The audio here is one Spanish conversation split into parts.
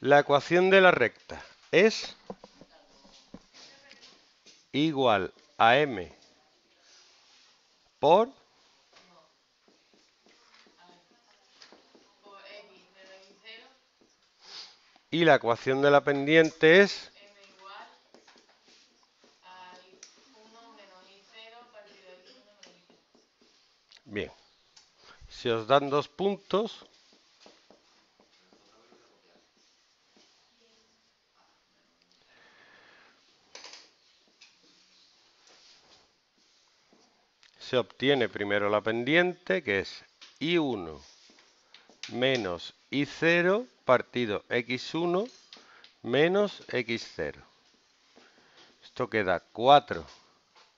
La ecuación de la recta es igual a m por y la ecuación de la pendiente es bien. Si os dan dos puntos, se obtiene primero la pendiente, que es I1 menos I0 partido X1 menos X0. Esto queda 4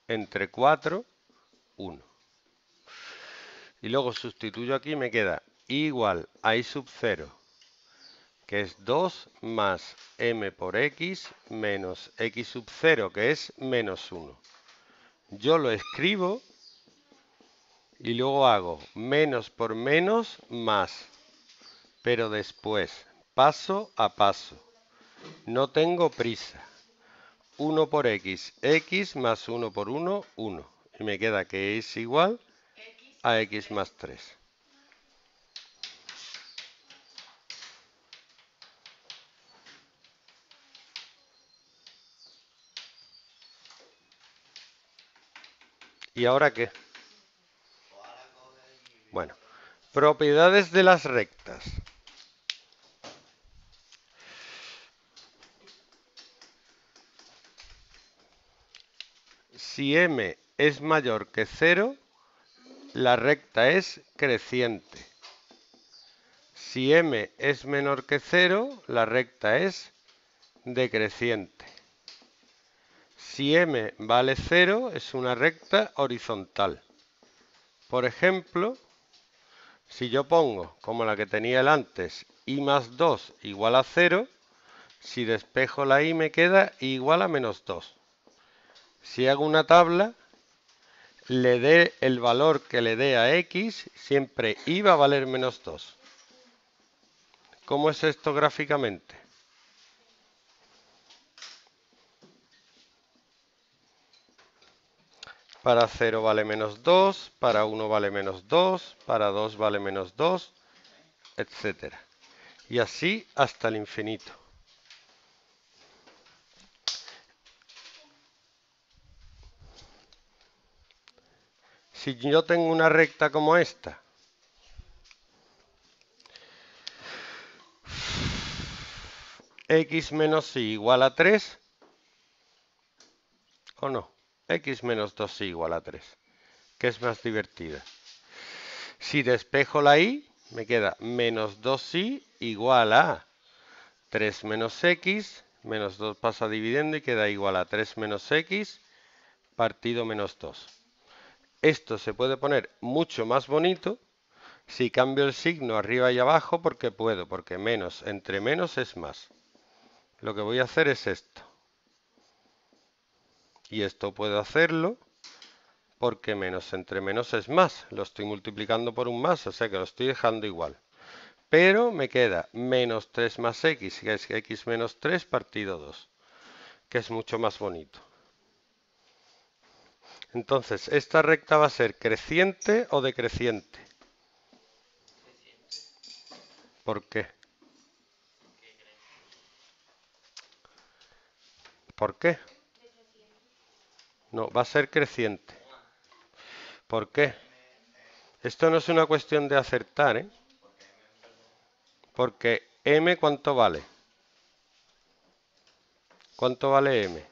entre 4, 1. Y luego sustituyo aquí, me queda I igual a I sub 0, que es 2 más M por X menos X sub 0, que es menos 1. Yo lo escribo y luego hago menos por menos más, pero después, paso a paso. No tengo prisa. 1 por X, X más 1 por 1, 1. Y me queda que es igual a X más 3. ¿Y ahora qué? Bueno, propiedades de las rectas. Si m es mayor que 0, la recta es creciente. Si m es menor que 0, la recta es decreciente. Si m vale 0, es una recta horizontal. Por ejemplo, si yo pongo, como la que tenía el antes, i más 2 igual a 0, si despejo la i me queda i igual a menos 2. Si hago una tabla, le dé el valor que le dé a x, siempre i va a valer menos 2. ¿Cómo es esto gráficamente? Para 0 vale menos 2, para 1 vale menos 2, para 2 vale menos 2, etc. Y así hasta el infinito. Si yo tengo una recta como esta, x menos y igual a 3, ¿o no? X menos 2 igual a 3, que es más divertida. Si despejo la i, me queda menos 2i igual a 3 menos x, menos 2 pasa dividendo y queda igual a 3 menos x partido menos 2. Esto se puede poner mucho más bonito si cambio el signo arriba y abajo, porque puedo, porque menos entre menos es más. Lo que voy a hacer es esto. Y esto puedo hacerlo porque menos entre menos es más. Lo estoy multiplicando por un más, o sea que lo estoy dejando igual. Pero me queda menos 3 más x, que es x menos 3 partido 2, que es mucho más bonito. Entonces, ¿esta recta va a ser creciente o decreciente? ¿Por qué? ¿Por qué? No, va a ser creciente. ¿Por qué? Esto no es una cuestión de acertar, ¿eh? Porque m, ¿cuánto vale? ¿Cuánto vale m?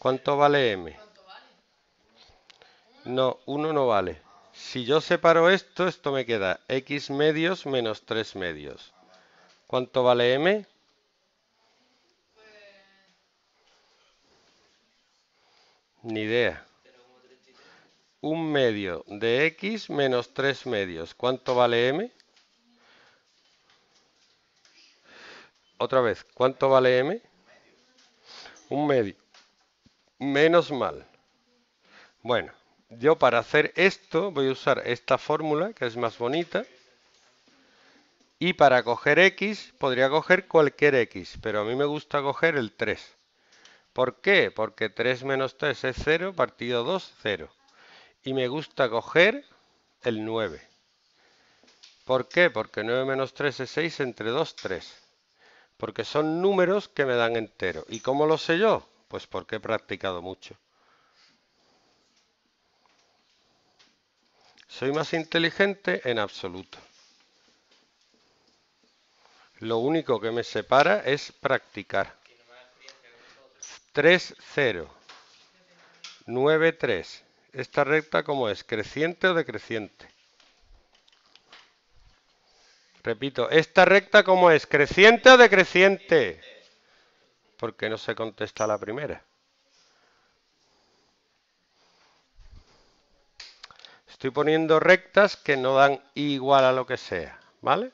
¿Cuánto vale m? No, 1 no vale. Si yo separo esto, esto me queda x medios menos 3 medios. ¿Cuánto vale m? Ni idea. 1 medio de x menos 3 medios. ¿Cuánto vale m? Otra vez, ¿cuánto vale m? 1 medio. Menos mal. Bueno, yo para hacer esto voy a usar esta fórmula, que es más bonita. Y para coger x, podría coger cualquier x, pero a mí me gusta coger el 3. ¿Por qué? Porque 3 menos 3 es 0, partido 2, 0. Y me gusta coger el 9. ¿Por qué? Porque 9 menos 3 es 6, entre 2, 3. Porque son números que me dan entero. ¿Y cómo lo sé yo? Pues porque he practicado mucho. ¿Soy más inteligente? En absoluto. Lo único que me separa es practicar. 3, 0. 9, 3. ¿Esta recta cómo es? ¿Creciente o decreciente? Repito, ¿esta recta cómo es? ¿Creciente o decreciente? Porque no se contesta la primera. Estoy poniendo rectas que no dan i igual a lo que sea, ¿vale?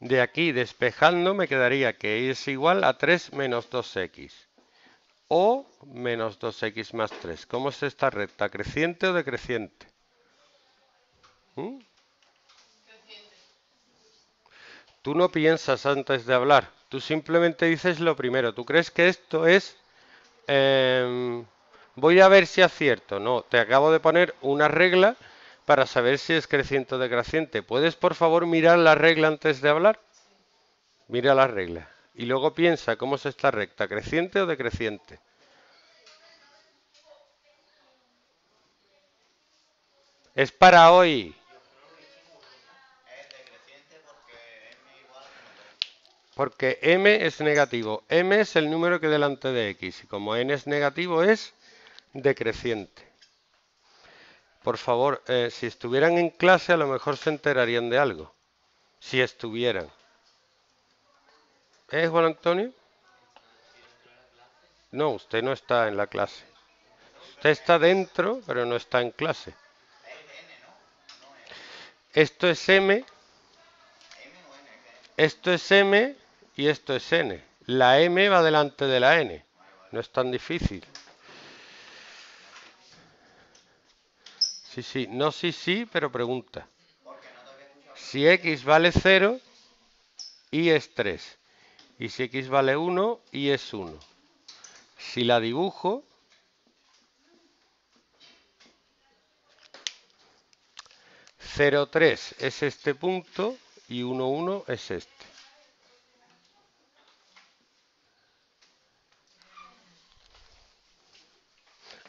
De aquí, despejando, me quedaría que es igual a 3 menos 2x. O menos 2x más 3. ¿Cómo es esta recta? ¿Creciente o decreciente? Creciente. Tú no piensas antes de hablar. Tú simplemente dices lo primero. Tú crees que esto es... voy a ver si acierto. No, te acabo de poner una regla... para saber si es creciente o decreciente. ¿Puedes, por favor, mirar la regla antes de hablar? Mira la regla. Y luego piensa cómo es esta recta, creciente o decreciente. Es para hoy. Porque m es negativo. M es el número que delante de x. Y como n es negativo, es decreciente. Por favor, si estuvieran en clase a lo mejor se enterarían de algo. Si estuvieran. ¿Es Juan Antonio? No, usted no está en la clase. Usted está dentro, pero no está en clase. Esto es m. Esto es m y esto es n. La m va delante de la n. No es tan difícil. Sí, no sí, pero pregunta. Si x vale 0, y es 3. Y si x vale 1, y es 1. Si la dibujo, (0, 3) es este punto y 1, 1 es este.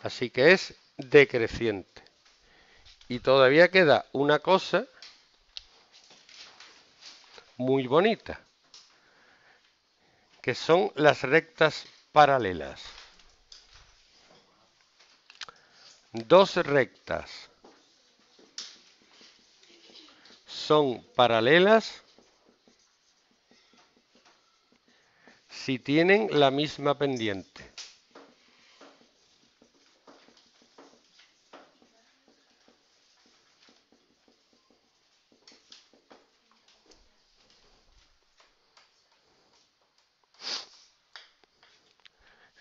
Así que es decreciente. Y todavía queda una cosa muy bonita, que son las rectas paralelas. Dos rectas son paralelas si tienen la misma pendiente.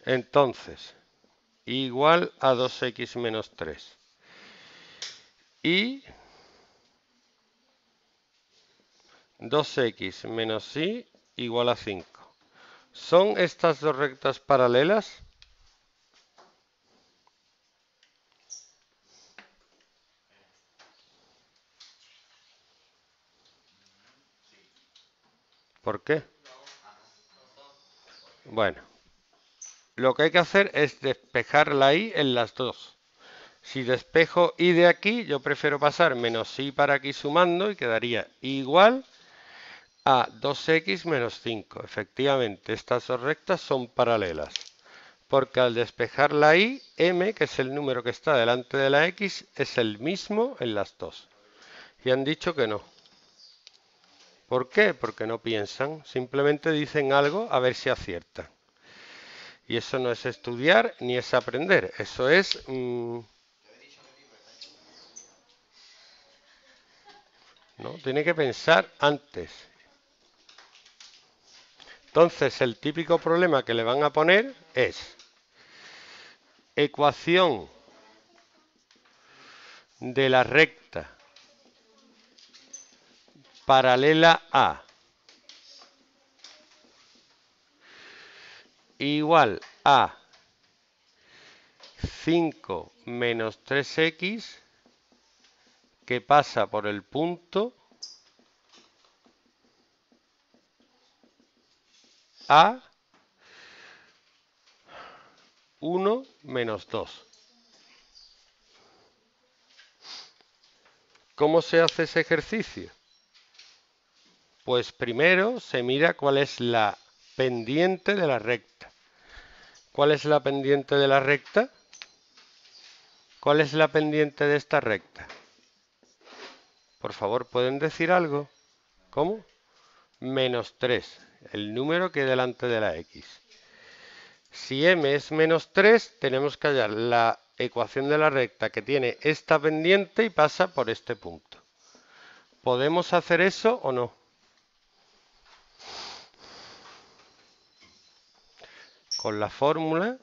Entonces, y igual a 2x menos 3. Y 2x menos y igual a 5. ¿Son estas dos rectas paralelas? ¿Por qué? Bueno. Lo que hay que hacer es despejar la i en las dos. Si despejo i de aquí, yo prefiero pasar menos i para aquí sumando y quedaría i igual a 2x menos 5. Efectivamente, estas dos rectas son paralelas. Porque al despejar la i, m, que es el número que está delante de la x, es el mismo en las dos. Y han dicho que no. ¿Por qué? Porque no piensan. Simplemente dicen algo a ver si aciertan. Y eso no es estudiar ni es aprender, eso es no, tiene que pensar antes. Entonces el típico problema que le van a poner es ecuación de la recta paralela a igual a 5 menos 3x que pasa por el punto a 1 menos 2. ¿Cómo se hace ese ejercicio? Pues primero se mira cuál es la pendiente de la recta. ¿Cuál es la pendiente de la recta? ¿Cuál es la pendiente de esta recta? Por favor, ¿pueden decir algo? ¿Cómo? Menos 3, el número que hay delante de la x. Si m es menos 3, tenemos que hallar la ecuación de la recta que tiene esta pendiente y pasa por este punto. ¿Podemos hacer eso o no? Con la fórmula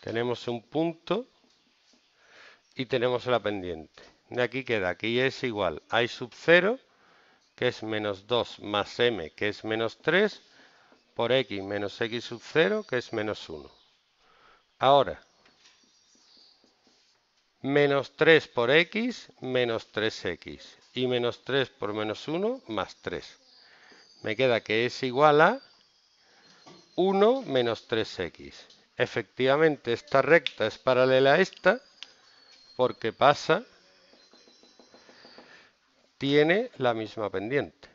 tenemos un punto y tenemos la pendiente. De aquí queda, aquí es igual a y sub 0, que es menos 2, más m, que es menos 3, por x menos x sub 0, que es menos 1. Ahora, menos 3 por x, menos 3x. Y menos 3 por menos 1, más 3. Me queda que es igual a 1 menos 3x. Efectivamente, esta recta es paralela a esta porque pasa, tiene la misma pendiente.